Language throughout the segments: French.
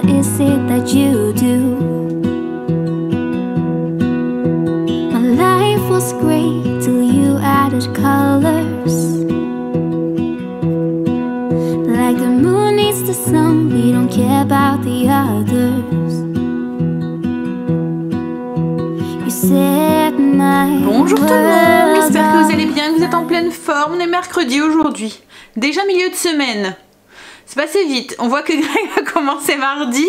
What is it that you do? My life was great till you added colors. Like the moon needs the sun, we don't care about the others. Bonjour tout le monde, j'espère que vous allez bien, que vous êtes en pleine forme. On est mercredi aujourd'hui, déjà milieu de semaine. C'est passé vite, on voit que Greg a commencé mardi,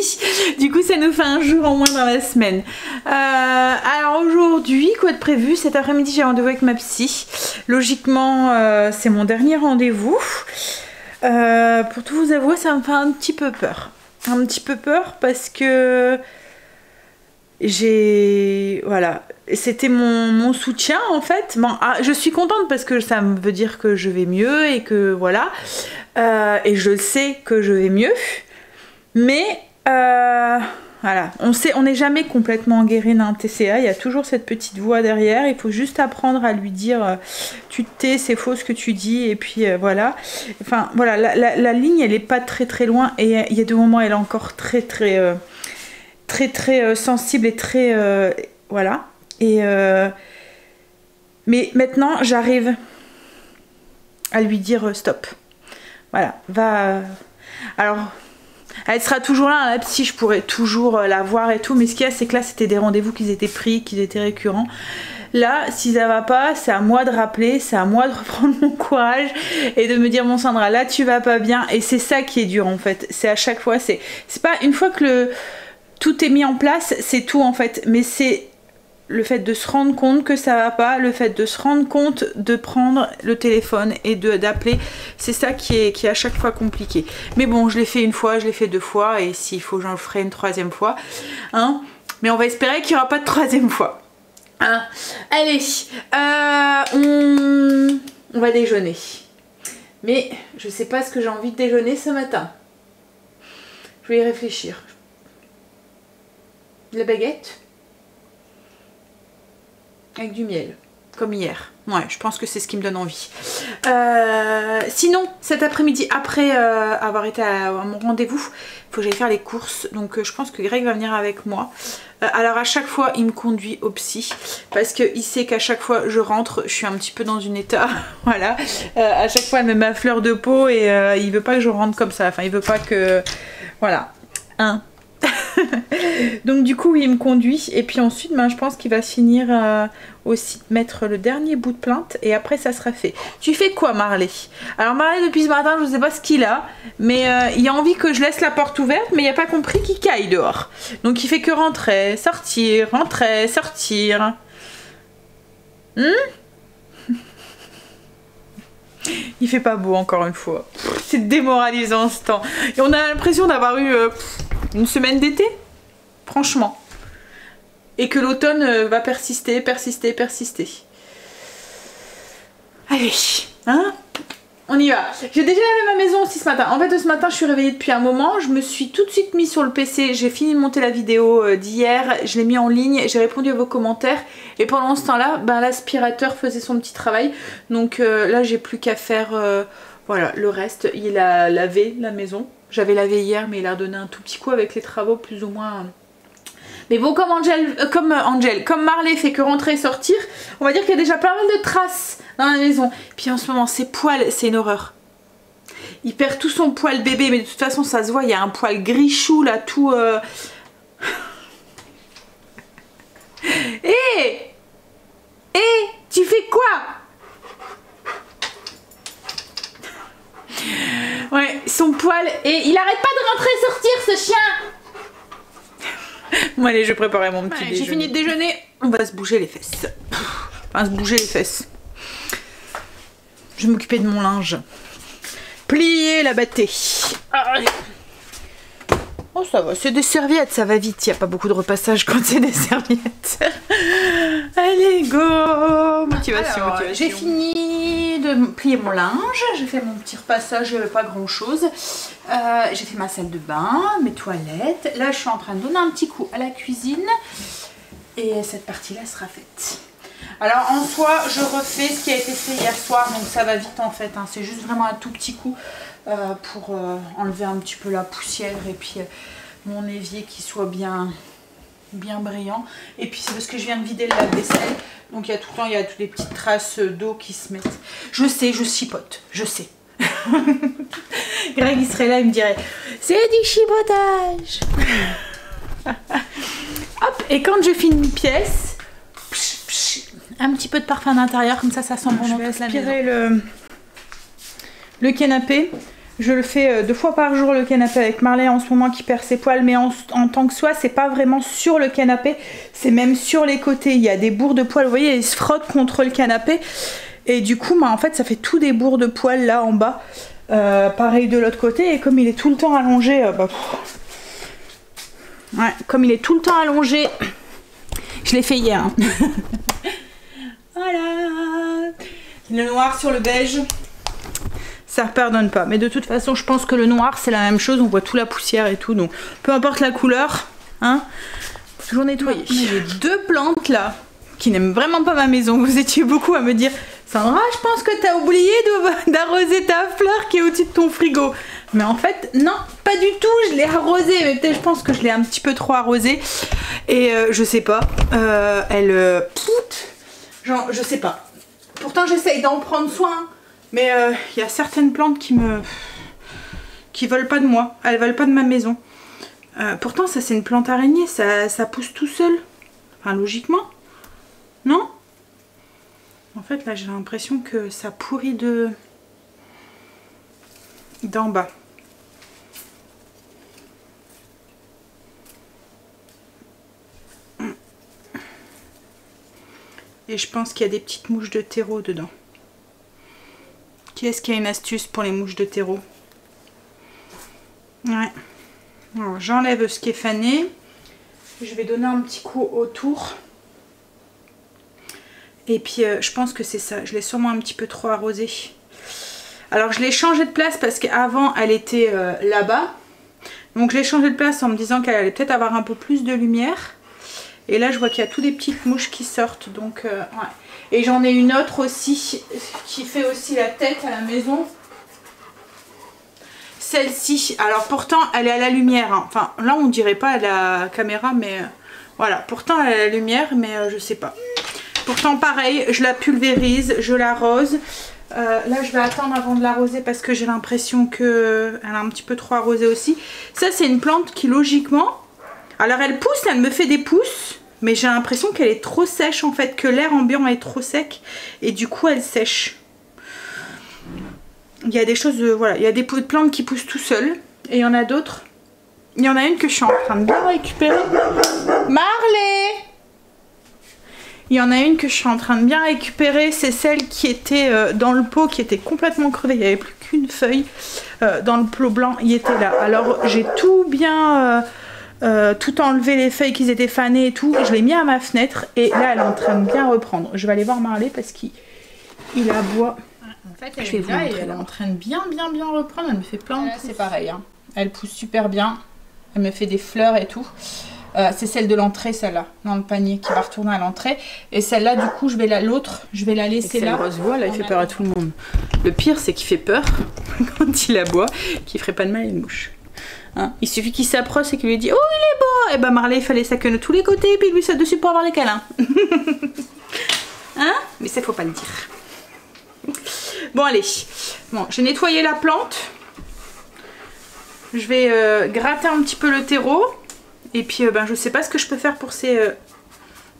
du coup ça nous fait un jour en moins dans la semaine. Alors aujourd'hui, quoi de prévu? Cet après-midi j'ai rendez-vous avec ma psy. Logiquement c'est mon dernier rendez-vous. Pour tout vous avouer, ça me fait un petit peu peur. Un petit peu peur parce que j'ai... Voilà, c'était mon soutien en fait. Bon, je suis contente parce que ça veut dire que je vais mieux et que voilà. Et je sais que je vais mieux. Mais voilà, on n'est jamais complètement guéri d'un TCA. Il y a toujours cette petite voix derrière. Il faut juste apprendre à lui dire tu te tais, c'est faux ce que tu dis. Et puis voilà. Enfin voilà, la ligne elle n'est pas très très loin. Et il y a des moments elle est encore très très sensible et très voilà, et mais maintenant j'arrive à lui dire stop, voilà, va. Alors elle sera toujours là, hein, la psy, je pourrais toujours la voir et tout, mais ce qu'il y a c'est que là c'était des rendez-vous qui étaient pris, qui étaient récurrents. Là, si ça va pas, c'est à moi de rappeler, c'est à moi de reprendre mon courage et de me dire mon Sandra, là tu vas pas bien. Et c'est ça qui est dur en fait, c'est à chaque fois, c'est pas une fois que tout est mis en place, c'est tout en fait, mais c'est le fait de se rendre compte que ça va pas, le fait de se rendre compte de prendre le téléphone et d'appeler, c'est ça qui est à chaque fois compliqué. Mais bon, je l'ai fait une fois, je l'ai fait deux fois, et s'il faut, j'en ferai une troisième fois, hein. Mais on va espérer qu'il n'y aura pas de troisième fois, hein. Allez, on va déjeuner. Mais je sais pas ce que j'ai envie de déjeuner ce matin. Je vais y réfléchir. La baguette avec du miel, comme hier. Ouais, je pense que c'est ce qui me donne envie. Sinon, cet après-midi, après avoir été à mon rendez-vous, il faut que j'aille faire les courses. Donc je pense que Greg va venir avec moi. Alors à chaque fois, il me conduit au psy parce qu'il sait qu'à chaque fois je rentre, je suis un petit peu dans une état. Voilà. À chaque fois, elle me met ma fleur de peau et il veut pas que je rentre comme ça. Enfin, il veut pas que... Voilà. Hein. Donc du coup il me conduit et puis ensuite ben, je pense qu'il va finir aussi mettre le dernier bout de plainte et après ça sera fait. Tu fais quoi Marley? Alors Marley depuis ce matin je ne sais pas ce qu'il a, mais il a envie que je laisse la porte ouverte, mais il n'a pas compris qu'il caille dehors. Donc il fait que rentrer, sortir, rentrer, sortir. Il fait pas beau encore une fois. C'est démoralisant ce temps. Et on a l'impression d'avoir eu une semaine d'été, franchement. Et que l'automne va persister, persister, persister. Allez, hein? On y va. J'ai déjà lavé ma maison aussi ce matin. En fait, ce matin, je suis réveillée depuis un moment. Je me suis tout de suite mise sur le PC. J'ai fini de monter la vidéo d'hier. Je l'ai mis en ligne. J'ai répondu à vos commentaires. Et pendant ce temps-là, ben, l'aspirateur faisait son petit travail. Donc là, j'ai plus qu'à faire voilà, le reste. Il a lavé la maison. J'avais lavé hier, mais il a redonné un tout petit coup avec les travaux, plus ou moins. Mais bon, comme comme Marley fait que rentrer et sortir, on va dire qu'il y a déjà pas mal de traces dans la maison. Puis en ce moment, ses poils, c'est une horreur. Il perd tout son poil bébé, mais de toute façon, ça se voit, il y a un poil gris chou là, tout... Hé, tu fais quoi? Ouais, son poil, et il arrête pas de rentrer et sortir ce chien. Bon allez, je préparais mon petit déjeuner. J'ai fini de déjeuner, on va se bouger les fesses. Enfin, se bouger les fesses. Je vais m'occuper de mon linge. Plier la bâtée. Oh ça va, c'est des serviettes, ça va vite. Il n'y a pas beaucoup de repassage quand c'est des serviettes. Allez go. Motivation, motivation. J'ai fini de plier mon linge. J'ai fait mon petit repassage, pas grand chose. J'ai fait ma salle de bain, mes toilettes. Là je suis en train de donner un petit coup à la cuisine. Et cette partie là sera faite. Alors en soi je refais ce qui a été fait hier soir. Donc ça va vite en fait, hein. C'est juste vraiment un tout petit coup. Pour enlever un petit peu la poussière et puis mon évier qui soit bien brillant. Et puis c'est parce que je viens de vider la vaisselle, donc il y a tout le temps, il y a toutes les petites traces d'eau qui se mettent. Je sais, je chipote, je sais. Greg il serait là, il me dirait c'est du chipotage. Hop, et quand je file une pièce, psh, psh, un petit peu de parfum d'intérieur, comme ça ça sent bon. Je vais aspirer le canapé. Je le fais 2 fois par jour, le canapé, avec Marley en ce moment qui perd ses poils, mais en tant que soi, c'est pas vraiment sur le canapé, c'est même sur les côtés. Il y a des bourres de poils, vous voyez, il se frotte contre le canapé. Et du coup, bah, en fait, ça fait tout des bourres de poils là en bas. Pareil de l'autre côté. Et comme il est tout le temps allongé, ouais, comme il est tout le temps allongé, je l'ai fait hier. Hein. Voilà. Le noir sur le beige, ça ne pardonne pas. Mais de toute façon, je pense que le noir, c'est la même chose. On voit toute la poussière et tout. Donc, peu importe la couleur, hein, faut toujours nettoyer. J'ai 2 plantes là qui n'aiment vraiment pas ma maison. Vous étiez beaucoup à me dire, Sandra, je pense que t'as oublié d'arroser ta fleur qui est au-dessus de ton frigo. Mais en fait, non, pas du tout. Je l'ai arrosée, mais peut-être je pense que je l'ai un petit peu trop arrosée. Et je sais pas. Elle... genre, je sais pas. Pourtant, j'essaye d'en prendre soin. Mais il y a certaines plantes qui veulent pas de moi. Elles veulent pas de ma maison. Pourtant, ça, c'est une plante araignée. Ça pousse tout seul. Enfin, logiquement. Non ? En fait, là, j'ai l'impression que ça pourrit d'en bas. Et je pense qu'il y a des petites mouches de terreau dedans. Qui est-ce qui a une astuce pour les mouches de terreau? Ouais. Alors, j'enlève ce qui est fané. Je vais donner un petit coup autour. Et puis je pense que c'est ça, je l'ai sûrement un petit peu trop arrosée. Alors je l'ai changée de place parce qu'avant elle était là-bas. Donc je l'ai changée de place en me disant qu'elle allait peut-être avoir un peu plus de lumière. Et là je vois qu'il y a toutes des petites mouches qui sortent. Donc ouais. Et j'en ai une autre aussi qui fait aussi la tête à la maison. Celle-ci, alors pourtant elle est à la lumière. Hein. Enfin là on dirait pas à la caméra mais voilà. Pourtant elle est à la lumière mais je sais pas. Pourtant pareil, je la pulvérise, je l'arrose. Là je vais attendre avant de l'arroser parce que j'ai l'impression qu'elle a un petit peu trop arrosé aussi. Ça c'est une plante qui logiquement, alors elle pousse, elle me fait des pousses. Mais j'ai l'impression qu'elle est trop sèche en fait, que l'air ambiant est trop sec. Et du coup elle sèche. Il y a des choses, voilà, il y a des plantes qui poussent tout seules. Et il y en a d'autres. Il y en a une que je suis en train de bien récupérer. Marley! Il y en a une que je suis en train de bien récupérer, c'est celle qui était dans le pot, qui était complètement crevée, il n'y avait plus qu'une feuille dans le pot blanc, il était là. Alors j'ai tout bien, tout enlevé, les feuilles qui étaient fanées et tout, et je l'ai mis à ma fenêtre et là elle est en train de bien reprendre. Je vais aller voir Marley parce qu'il aboie. En fait elle est là et elle est en train de bien reprendre, elle me fait plein de... C'est pareil, hein. Elle pousse super bien, elle me fait des fleurs et tout. C'est celle de l'entrée, celle-là, dans le panier, qui va retourner à l'entrée. Et celle-là, du coup, l'autre, je vais la laisser là. Grosse voix, là, il fait peur à tout le monde. Le pire, c'est qu'il fait peur quand il aboie, qu'il ferait pas de mal à une mouche. Hein, il suffit qu'il s'approche et qu'il lui dit « Oh, il est beau !» Et ben Marley, il fallait ça que de tous les côtés, et puis il lui saute dessus pour avoir les câlins. Hein? Mais ça, faut pas le dire. Bon, allez. Bon, j'ai nettoyé la plante. Je vais gratter un petit peu le terreau. Et puis ben, je sais pas ce que je peux faire pour ces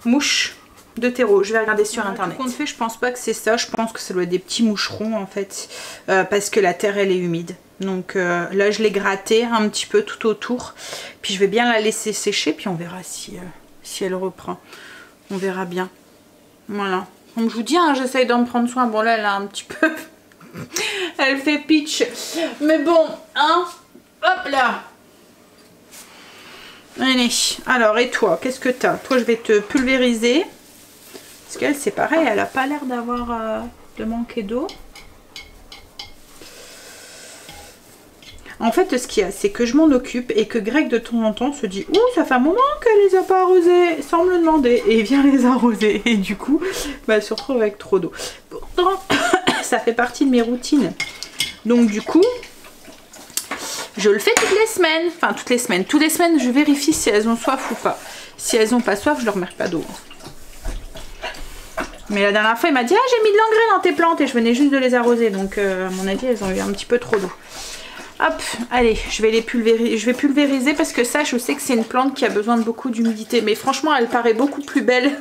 mouches de terreau. Je vais regarder sur internet. Tout compte fait, je pense pas que c'est ça. Je pense que ça doit être des petits moucherons en fait. Parce que la terre elle est humide. Donc là je l'ai grattée un petit peu tout autour. Puis je vais bien la laisser sécher. Puis on verra si elle reprend. On verra bien. Voilà. Comme je vous dis, hein, j'essaye d'en prendre soin. Bon là elle a un petit peu... elle fait pitch. Mais bon, hein. Hop là. Allez, alors et toi, qu'est-ce que t'as? Toi je vais te pulvériser. Parce qu'elle c'est pareil, elle a pas l'air d'avoir de manquer d'eau. En fait ce qu'il y a, c'est que je m'en occupe et que Greg de temps en temps se dit « Ouh, ça fait un moment qu'elle les a pas arrosées !» sans me le demander. Et il vient les arroser. Et du coup, bah, elle se retrouve avec trop d'eau. Pourtant, ça fait partie de mes routines. Donc du coup... Je le fais toutes les semaines, enfin toutes les semaines je vérifie si elles ont soif ou pas. Si elles n'ont pas soif, je leur mets pas d'eau. Mais la dernière fois il m'a dit, ah j'ai mis de l'engrais dans tes plantes et je venais juste de les arroser, donc à mon avis elles ont eu un petit peu trop d'eau. Hop, allez, je vais les pulvériser, parce que ça je sais que c'est une plante qui a besoin de beaucoup d'humidité. Mais franchement elle paraît beaucoup plus belle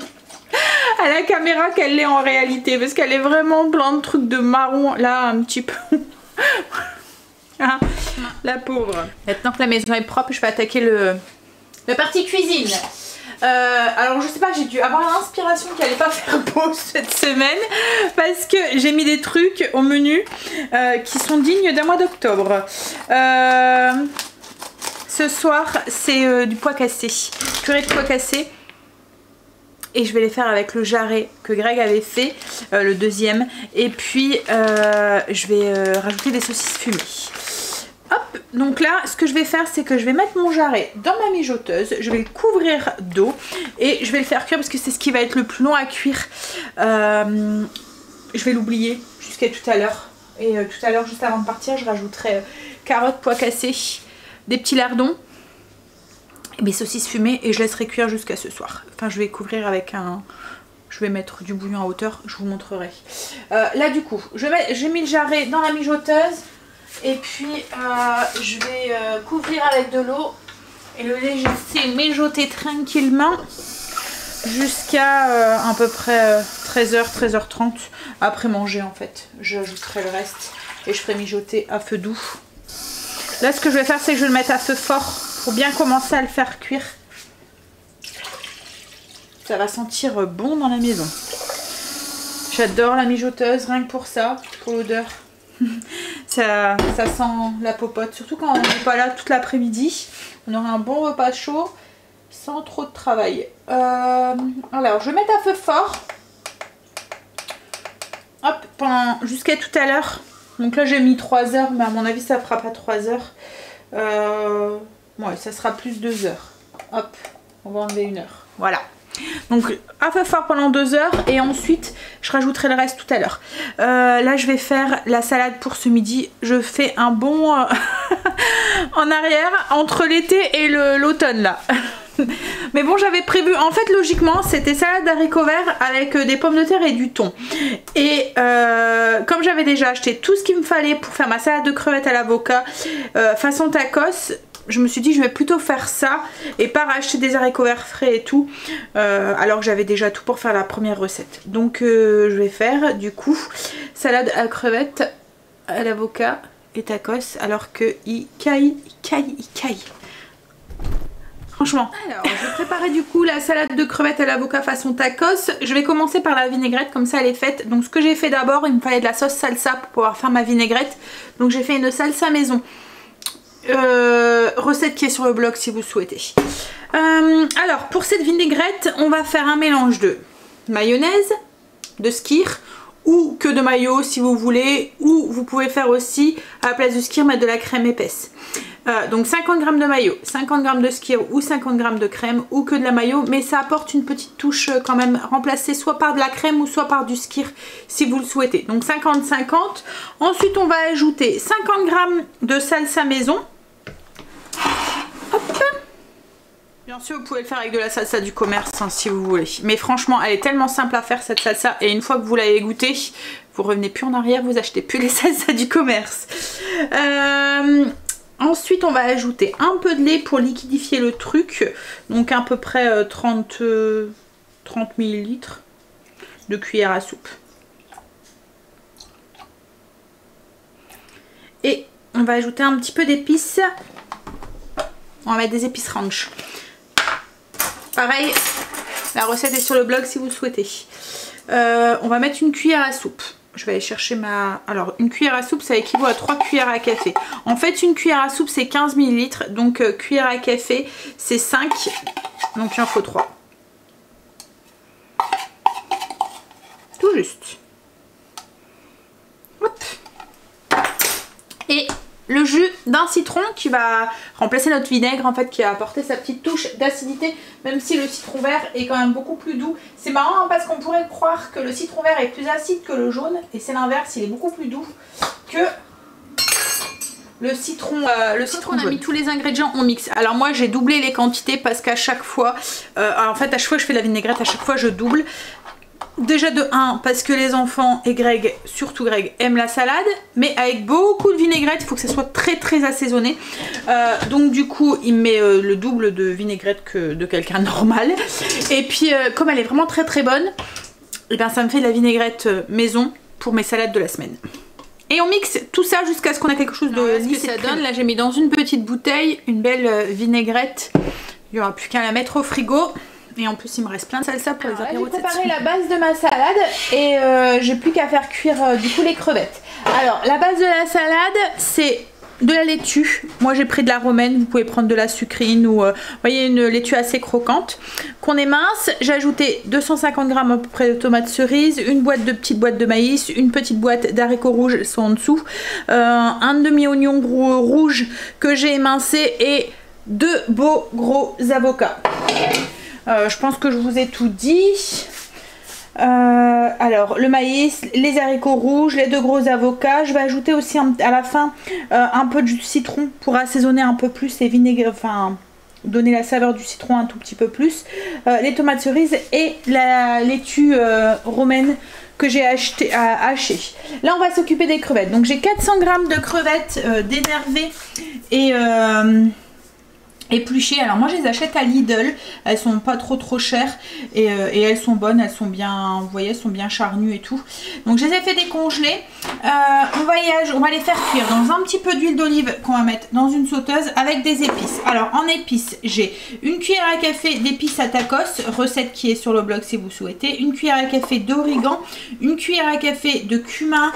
à la caméra qu'elle l'est en réalité, parce qu'elle est vraiment plein de trucs de marron là un petit peu. Ah, la pauvre. Maintenant que la maison est propre, je vais attaquer la partie cuisine. Alors je sais pas, j'ai dû avoir l'inspiration qu'il allait pas faire beau cette semaine, parce que j'ai mis des trucs au menu qui sont dignes d'un mois d'octobre. Ce soir c'est du pois cassé, purée de pois cassé. Et je vais les faire avec le jarret que Greg avait fait, le deuxième. Et puis je vais rajouter des saucisses fumées. Hop, donc là ce que je vais faire c'est que je vais mettre mon jarret dans ma mijoteuse. Je vais le couvrir d'eau et je vais le faire cuire parce que c'est ce qui va être le plus long à cuire. Je vais l'oublier jusqu'à tout à l'heure. Et tout à l'heure juste avant de partir je rajouterai carottes, pois cassés, des petits lardons. Mes saucisses fumées et je laisserai cuire jusqu'à ce soir. Enfin je vais couvrir avec un... Je vais mettre du bouillon à hauteur, je vous montrerai. Là du coup, j'ai mis le jarret dans la mijoteuse et puis je vais couvrir avec de l'eau et le laisser mijoter tranquillement jusqu'à à peu près 13h, 13h30 après manger en fait. J'ajouterai le reste et je ferai mijoter à feu doux. Là ce que je vais faire c'est que je vais le mettre à feu fort. Faut bien commencer à le faire cuire, ça va sentir bon dans la maison. J'adore la mijoteuse rien que pour ça, pour l'odeur. ça sent la popote, surtout quand on n'est pas là toute l'après-midi, on aura un bon repas chaud sans trop de travail. Alors je vais mettre à feu fort hop jusqu'à tout à l'heure. Donc là j'ai mis 3 heures, mais à mon avis ça fera pas 3 heures. Ouais, ça sera plus 2 heures. Hop, on va enlever 1 heure. Voilà. Donc à feu fort pendant 2 heures et ensuite je rajouterai le reste tout à l'heure. Là je vais faire la salade pour ce midi. Je fais un bond en arrière entre l'été et l'automne là. Mais bon j'avais prévu, en fait logiquement c'était salade d'haricots verts avec des pommes de terre et du thon. Et comme j'avais déjà acheté tout ce qu'il me fallait pour faire ma salade de crevettes à l'avocat façon tacos, je me suis dit je vais plutôt faire ça et pas racheter des haricots verts frais et tout, alors que j'avais déjà tout pour faire la première recette. Donc je vais faire du coup salade à crevettes à l'avocat et tacos, alors que il caille. Franchement. Alors je préparais du coup la salade de crevettes à l'avocat façon tacos. Je vais commencer par la vinaigrette, comme ça elle est faite. Donc ce que j'ai fait d'abord, il me fallait de la sauce salsa pour pouvoir faire ma vinaigrette. Donc j'ai fait une salsa maison. Recette qui est sur le blog si vous souhaitez. Alors pour cette vinaigrette on va faire un mélange de mayonnaise, de skyr ou que de mayo si vous voulez, ou vous pouvez faire aussi à la place du skyr mettre de la crème épaisse. Donc 50 g de mayo, 50 g de skyr ou 50 g de crème ou que de la mayo, mais ça apporte une petite touche quand même, remplacée soit par de la crème ou soit par du skyr si vous le souhaitez. Donc 50-50. Ensuite on va ajouter 50 g de salsa maison. Hop. Bien sûr vous pouvez le faire avec de la salsa du commerce hein, si vous voulez, mais franchement elle est tellement simple à faire cette salsa, et une fois que vous l'avez goûtée vous revenez plus en arrière, vous achetez plus les salsas du commerce. Ensuite on va ajouter un peu de lait pour liquidifier le truc, donc à peu près 30 ml de cuillère à soupe. Et on va ajouter un petit peu d'épices. On va mettre des épices ranch. Pareil, la recette est sur le blog si vous le souhaitez. On va mettre une cuillère à soupe. Je vais aller chercher ma... Alors une cuillère à soupe ça équivaut à 3 cuillères à café. En fait une cuillère à soupe c'est 15 ml. Donc cuillère à café c'est 5. Donc il en faut 3. Tout juste. Hop. Et... le jus d'un citron qui va remplacer notre vinaigre en fait, qui a apporté sa petite touche d'acidité, même si le citron vert est quand même beaucoup plus doux. C'est marrant hein, parce qu'on pourrait croire que le citron vert est plus acide que le jaune, et c'est l'inverse, il est beaucoup plus doux que Le citron on a mis tous les ingrédients, on mixe. Alors moi j'ai doublé les quantités parce qu'à chaque fois, en fait à chaque fois je fais la vinaigrette, à chaque fois je double. Déjà de 1 parce que les enfants et Greg, surtout Greg, aiment la salade, mais avec beaucoup de vinaigrette, il faut que ça soit très très assaisonné. Donc du coup, il met le double de vinaigrette que de quelqu'un normal. Et puis comme elle est vraiment très très bonne, et bien ça me fait de la vinaigrette maison pour mes salades de la semaine. Et on mixe tout ça jusqu'à ce qu'on a quelque chose de lisse. Ça donne, là j'ai mis dans une petite bouteille une belle vinaigrette. Il n'y aura plus qu'à la mettre au frigo. Et en plus il me reste plein de salsa pour les apéros. J'ai préparé la base de ma salade et j'ai plus qu'à faire cuire du coup les crevettes. Alors la base de la salade c'est de la laitue. Moi j'ai pris de la romaine, vous pouvez prendre de la sucrine ou voyez, une laitue assez croquante qu'on émince. J'ai ajouté 250 g à peu près de tomates cerises, une boîte de petites boîtes de maïs, une petite boîte d'haricots rouges, elles sont en dessous, un demi-oignon rouge que j'ai émincé et 2 beaux gros avocats. Je pense que je vous ai tout dit. Alors le maïs, les haricots rouges, les 2 gros avocats. Je vais ajouter aussi à la fin un peu de jus de citron pour assaisonner un peu plus et vinaigre, enfin donner la saveur du citron un tout petit peu plus. Les tomates cerises et la laitue romaine que j'ai hachée. Là on va s'occuper des crevettes. Donc j'ai 400 g de crevettes dénervées et épluchées. Alors moi je les achète à Lidl, elles sont pas trop chères et elles sont bonnes, elles sont bien, vous voyez, elles sont bien charnues et tout. Donc je les ai fait décongeler, on va les faire cuire dans un petit peu d'huile d'olive qu'on va mettre dans une sauteuse avec des épices. Alors en épices j'ai une cuillère à café d'épices à tacos, recette qui est sur le blog si vous souhaitez, une cuillère à café d'origan, une cuillère à café de cumin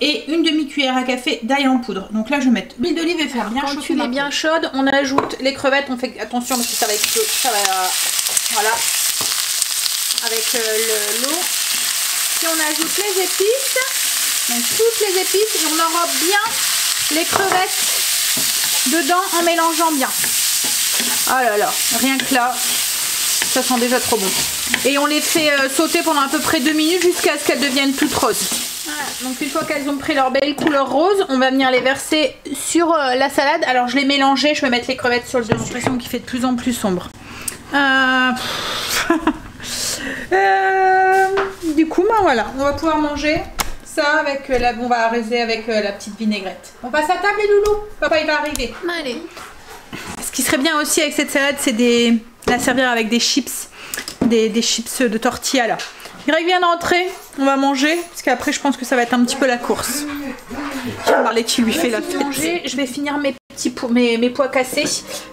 et une demi-cuillère à café d'ail en poudre. Donc là je vais mettre l'huile d'olive et faire bien chauffer. Quand l'huile est bien chaude, on ajoute les crevettes. On fait attention parce que ça va exploser, ça va, voilà, avec l'eau. Puis on ajoute les épices, donc toutes les épices, et on enrobe bien les crevettes dedans en mélangeant bien. Oh là là, rien que là, ça sent déjà trop bon. Et on les fait sauter pendant à peu près 2 minutes jusqu'à ce qu'elles deviennent toutes roses. Voilà, donc une fois qu'elles ont pris leur belle couleur rose, on va venir les verser sur la salade. Alors je les mélangeais, je vais mettre les crevettes sur le dessus. J'ai l'impression qu'il fait de plus en plus sombre. Du coup, bah voilà, on va pouvoir manger ça avec la... On va arroser avec la petite vinaigrette. On passe à table les loulous. Papa il va arriver. Allez. Ce qui serait bien aussi avec cette salade, c'est la servir avec des chips, des chips de tortilla là. Greg vient d'entrer, on va manger, parce qu'après je pense que ça va être un petit peu la course. Regardez qui lui fait la fête. Je vais finir mes pois cassés.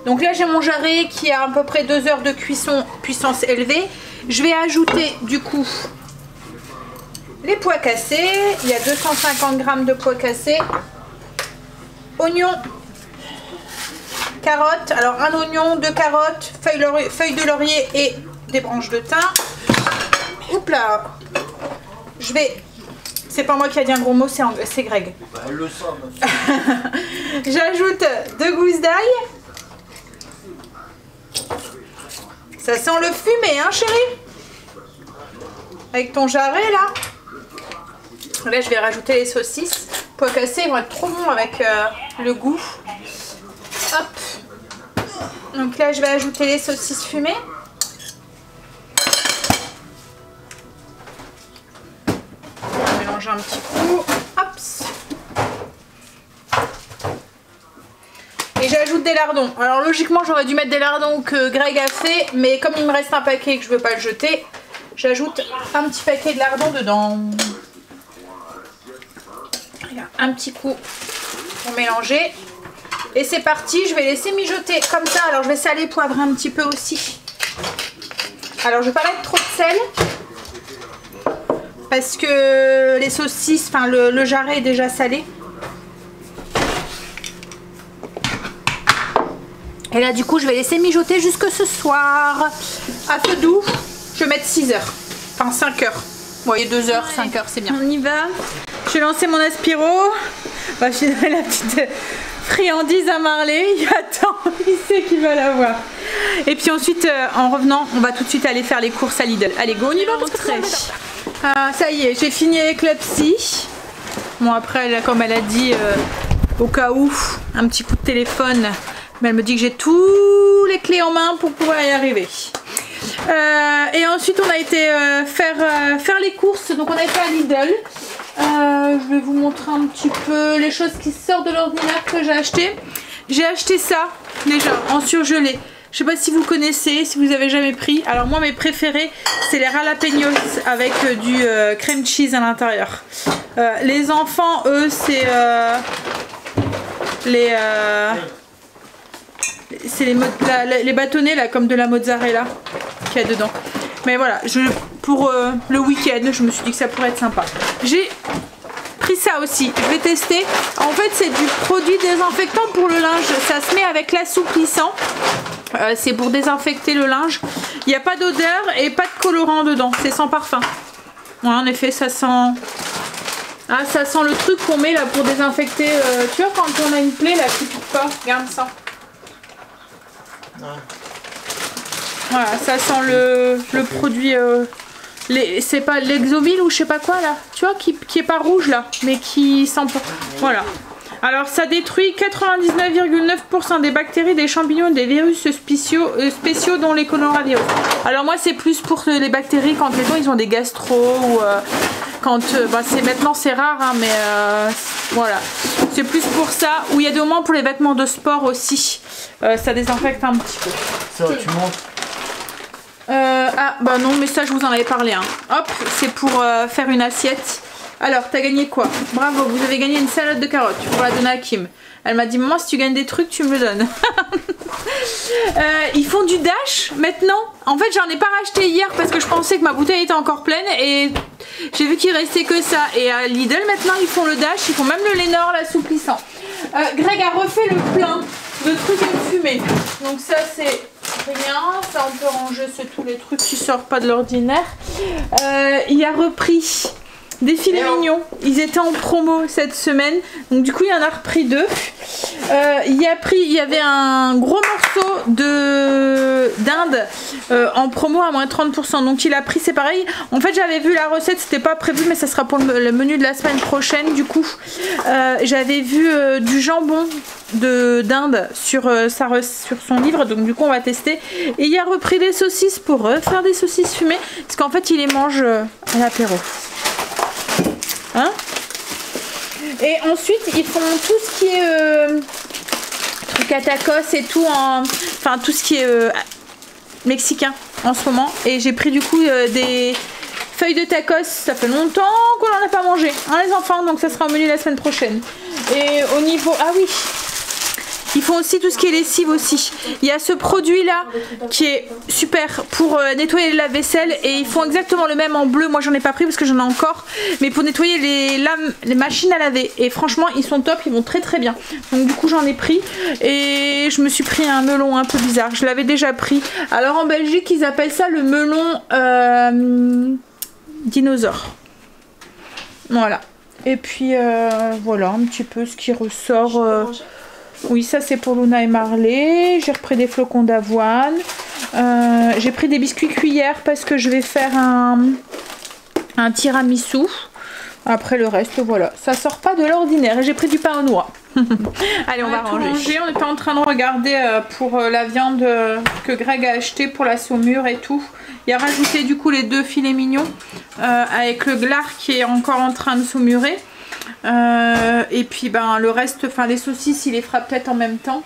Donc là j'ai mon jarret qui a à peu près 2 heures de cuisson, puissance élevée. Je vais ajouter du coup les pois cassés. Il y a 250 g de pois cassés. Oignons, carottes. Alors un oignon, 2 carottes, feuilles de laurier et des branches de thym. Oups là, je vais... C'est pas moi qui a dit un gros mot, c'est Greg. Bah, elle le sent. J'ajoute 2 gousses d'ail. Ça sent le fumé, hein chérie? Avec ton jarret là. Là, je vais rajouter les saucisses. Pois cassés, ils vont être trop bons avec le goût. Hop. Donc là, je vais ajouter les saucisses fumées. Un petit coup, hop, et j'ajoute des lardons. Alors logiquement j'aurais dû mettre des lardons que Greg a fait, mais comme il me reste un paquet et que je veux pas le jeter, j'ajoute un petit paquet de lardons dedans. Un petit coup pour mélanger et c'est parti. Je vais laisser mijoter comme ça. Alors je vais saler, poivrer un petit peu aussi. Alors je vais pas mettre trop de sel parce que les saucisses, enfin le jarret est déjà salé. Et là du coup je vais laisser mijoter jusque ce soir. À feu doux, je vais mettre 6 heures. Enfin 5 heures. Bon, il y a 2 heures, 5 heures, c'est bien. On y va. Je vais lancer mon aspiro. Bah, je vais donner la petite friandise à Marley. Il attend, il sait qu'il va l'avoir. Et puis ensuite, en revenant, on va tout de suite aller faire les courses à Lidl. Allez, go, on y va parce que ça va. Ça y est, j'ai fini avec la psy. Bon après, là, comme elle a dit, au cas où, un petit coup de téléphone. Mais elle me dit que j'ai tous les clés en main pour pouvoir y arriver. Et ensuite on a été faire les courses. Donc on a été à Lidl. Je vais vous montrer un petit peu les choses qui sortent de l'ordinaire que j'ai acheté. J'ai acheté ça déjà en surgelé. Je sais pas si vous connaissez, si vous avez jamais pris. Alors moi mes préférés c'est les jalapeños avec du crème cheese à l'intérieur. Les enfants eux c'est les bâtonnets là comme de la mozzarella qu'il y a dedans. Mais voilà, pour le week-end je me suis dit que ça pourrait être sympa. J'ai pris ça aussi, je vais tester. En fait c'est du produit désinfectant pour le linge. Ça se met avec l'assouplissant. C'est pour désinfecter le linge. Il n'y a pas d'odeur et pas de colorant dedans. C'est sans parfum. Ouais, en effet, ça sent... Ah, ça sent le truc qu'on met là pour désinfecter. Tu vois, quand on a une plaie là, qui pique pas. Regarde ça. Ouais. Voilà, ça sent le produit... c'est pas l'exoville ou je sais pas quoi là. Tu vois, qui est pas rouge là, mais qui sent pas. Voilà. Alors ça détruit 99,9% des bactéries, des champignons, des virus spéciaux dont les coronavirus. Alors moi c'est plus pour les bactéries quand les gens ils ont des gastro ou quand maintenant c'est rare hein, mais voilà. C'est plus pour ça ou il y a des moments pour les vêtements de sport aussi. Ça désinfecte un petit peu. Ça tu montres. Ah bah non mais ça je vous en avais parlé hein. Hop, c'est pour faire une assiette. Alors, t'as gagné quoi? Bravo, vous avez gagné une salade de carottes. Tu pourras la donner à Kim. Elle m'a dit, maman, si tu gagnes des trucs, tu me le donnes. Ils font du Dash maintenant. En fait, j'en ai pas racheté hier parce que je pensais que ma bouteille était encore pleine. Et j'ai vu qu'il restait que ça. Et à Lidl, maintenant, ils font le Dash. Ils font même le Lénor, l'assouplissant. Greg a refait le plein de trucs à me fumer. Donc ça, c'est... rien, ça on peut ranger tous les trucs qui sortent pas de l'ordinaire. Il a repris des filets mignons, ils étaient en promo cette semaine, donc du coup il y en a repris deux. Il y avait un gros morceau de dinde en promo à moins 30%, donc il a pris, c'est pareil. En fait j'avais vu la recette, c'était pas prévu mais ça sera pour le menu de la semaine prochaine du coup. J'avais vu du jambon de dinde sur son livre, donc du coup on va tester. Et il a repris des saucisses pour refaire des saucisses fumées, parce qu'en fait il les mange à l'apéro. Hein? Et ensuite ils font tout ce qui est truc à tacos et tout enfin tout ce qui est mexicain en ce moment. Et j'ai pris du coup des feuilles de tacos, ça fait longtemps qu'on n'en a pas mangé hein, les enfants, donc ça sera au menu la semaine prochaine. Et au niveau, ah oui, ils font aussi tout ce qui est lessive aussi. Il y a ce produit là qui est super pour nettoyer la vaisselle et ils font exactement le même en bleu. Moi j'en ai pas pris parce que j'en ai encore. Mais pour nettoyer les machines à laver. Et franchement ils sont top, ils vont très très bien. Donc du coup j'en ai pris et je me suis pris un melon un peu bizarre. Je l'avais déjà pris. Alors en Belgique ils appellent ça le melon dinosaure. Voilà. Et puis voilà un petit peu ce qui ressort... Oui, ça c'est pour Luna et Marley. J'ai repris des flocons d'avoine. J'ai pris des biscuits cuillères parce que je vais faire un tiramisu. Après le reste, voilà. Ça sort pas de l'ordinaire. Et j'ai pris du pain aux noix. Allez, on va ranger. On était en train de regarder pour la viande que Greg a acheté pour la saumure et tout. Il a rajouté du coup les deux filets mignons avec le lard qui est encore en train de saumurer. Et puis ben le reste, enfin les saucisses il les fera peut-être en même temps.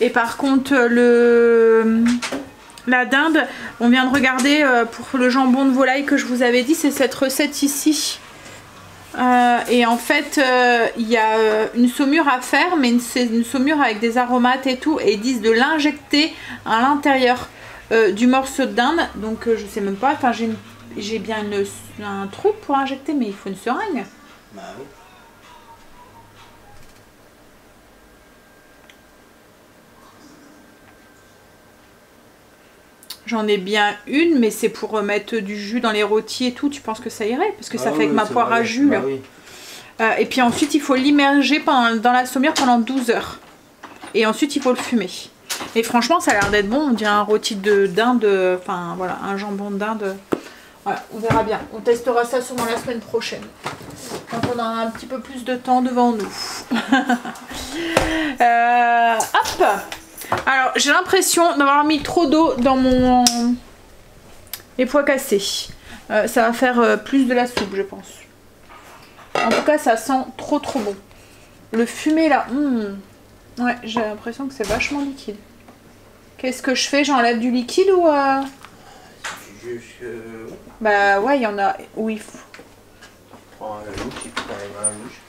Et par contre la dinde, on vient de regarder pour le jambon de volaille que je vous avais dit, c'est cette recette ici. Et en fait il y a une saumure à faire, mais c'est une saumure avec des aromates et tout, et ils disent de l'injecter à l'intérieur du morceau de dinde. Donc je sais même pas, enfin j'ai bien un truc pour injecter, mais il faut une seringue. Bah oui. J'en ai bien une, mais c'est pour mettre du jus dans les rôtis et tout. Tu penses que ça irait? Parce que ça fait oui, avec ma poire à jus. Bah oui. Et puis ensuite, il faut l'immerger dans la saumure pendant 12 heures. Et ensuite, il faut le fumer. Et franchement, ça a l'air d'être bon. On dirait un rôti de dinde, enfin voilà, un jambon de dinde. Voilà, on verra bien. On testera ça sûrement la semaine prochaine. quand on aura un petit peu plus de temps devant nous. Hop. Alors j'ai l'impression d'avoir mis trop d'eau dans mon... les pois cassés. Ça va faire plus de la soupe, je pense. En tout cas ça sent trop bon. Le fumet là, ouais, j'ai l'impression que c'est vachement liquide. Qu'est-ce que je fais? J'enlève du liquide ou... Bah ouais, il y en a où il faut. Prends un loup qui prend les mains rouges.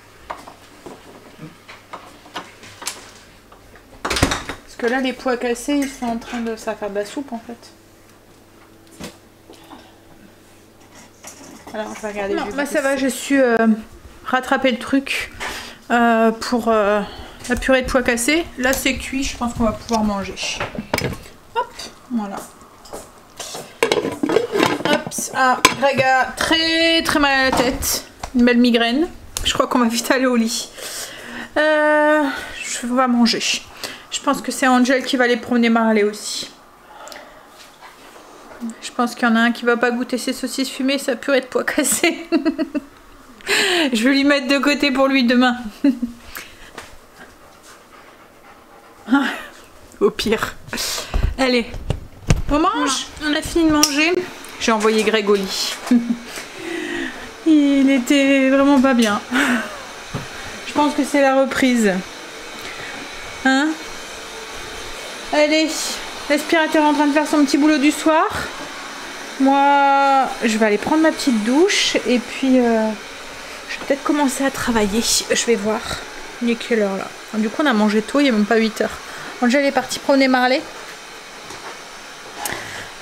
Parce que là, les pois cassés, ils sont en train de... ça faire de la soupe en fait. Alors, je vais regarder. Non, bah ça va, j'ai su rattraper le truc pour la purée de pois cassés. Là, c'est cuit, je pense qu'on va pouvoir manger. Hop, voilà. Ah, Grega, très mal à la tête. Une belle migraine. Je crois qu'on va vite aller au lit. Je vais manger. Je pense que c'est Angel qui va aller promener Marley aussi. Je pense qu'il y en a un qui va pas goûter ses saucisses fumées, sa purée de pois cassés. Je vais lui mettre de côté pour lui demain. Au pire. Allez, on mange. On a fini de manger. J'ai envoyé Greg au lit. Il était vraiment pas bien. Je pense que c'est la reprise. Hein? Allez, l'aspirateur est en train de faire son petit boulot du soir. Moi, je vais aller prendre ma petite douche. Et puis, je vais peut-être commencer à travailler. Je vais voir. Il est quelle heure là? Du coup, on a mangé tôt. Il n'est même pas 8 h. Angèle est partie promener Marley.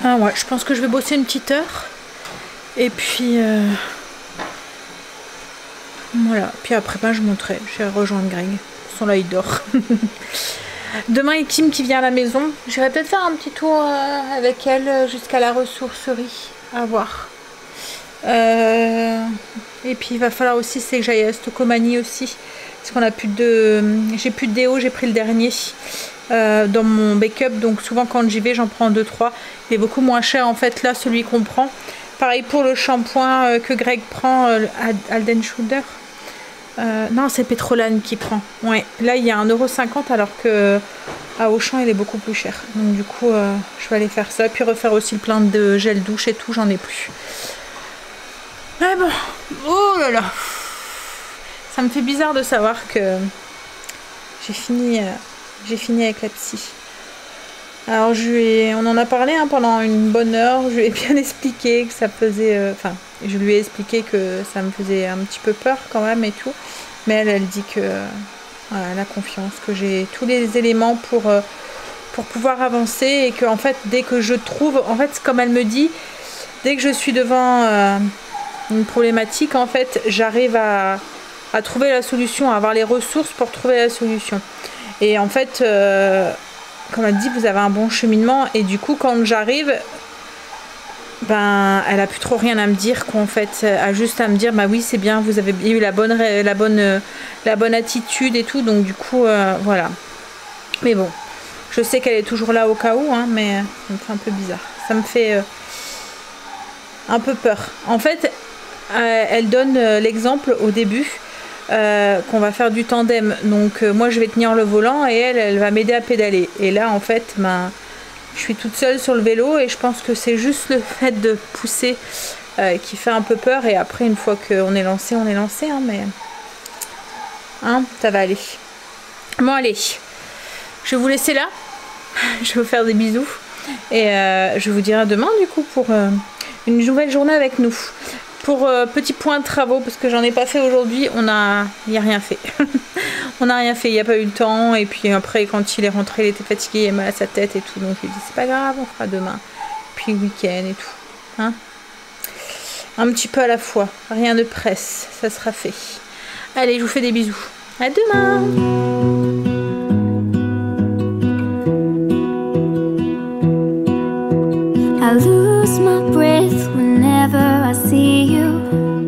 Ah ouais, je pense que je vais bosser une petite heure. Et puis voilà, puis après ben, je monterai, je vais rejoindre Greg. Son là il dort. Demain il y a Kim qui vient à la maison. J'irai peut-être faire un petit tour avec elle jusqu'à la ressourcerie. À voir. Et puis il va falloir aussi que j'aille à Stocomanie aussi. Parce qu'on a plus de... j'ai plus de déo, j'ai pris le dernier. Dans mon backup, donc souvent quand j'y vais j'en prends 2-3, il est beaucoup moins cher en fait là celui qu'on prend, pareil pour le shampoing que Greg prend, Alden Schulder, non c'est Petrolane qui prend, ouais là il y a 1,50 € alors que à Auchan il est beaucoup plus cher, donc du coup je vais aller faire ça, puis refaire aussi le plein de gel douche et tout, j'en ai plus. Mais bon, oh là là, ça me fait bizarre de savoir que j'ai fini... j'ai fini avec la psy. Alors je lui ai... on en a parlé hein, pendant une bonne heure. Je lui ai bien expliqué que ça faisait... enfin, je lui ai expliqué que ça me faisait un petit peu peur quand même et tout. Mais elle, elle dit que... voilà, elle a confiance, que j'ai tous les éléments pour pouvoir avancer. Et que en fait, dès que je trouve... en fait, comme elle me dit, dès que je suis devant une problématique, en fait, j'arrive à trouver la solution, à avoir les ressources pour trouver la solution. Et en fait, comme elle dit, vous avez un bon cheminement. Et du coup, quand j'arrive, ben, elle a plus trop rien à me dire. Qu'en fait, elle a juste à me dire, bah oui, c'est bien, vous avez eu la bonne attitude et tout. Donc du coup, voilà. Mais bon, je sais qu'elle est toujours là au cas où, hein, mais ça me fait un peu bizarre. Ça me fait un peu peur. En fait, elle donne l'exemple au début. Qu'on va faire du tandem, donc moi je vais tenir le volant et elle va m'aider à pédaler, et là en fait ben, je suis toute seule sur le vélo et je pense que c'est juste le fait de pousser qui fait un peu peur, et après une fois qu'on est lancé, on est lancé hein, mais hein, ça va aller. Bon allez, je vais vous laisser là, je vais vous faire des bisous et je vous dirai demain du coup pour une nouvelle journée avec nous. Pour petit point de travaux, parce que j'en ai pas fait aujourd'hui, il n'y a rien fait. On n'a rien fait, il n'y a pas eu le temps. Et puis après, quand il est rentré, il était fatigué, il avait mal à sa tête et tout. Donc je lui ai dit, c'est pas grave, on fera demain. Puis week-end et tout. Hein, un petit peu à la fois. Rien ne presse, ça sera fait. Allez, je vous fais des bisous. À demain! I lose my breath whenever I see you.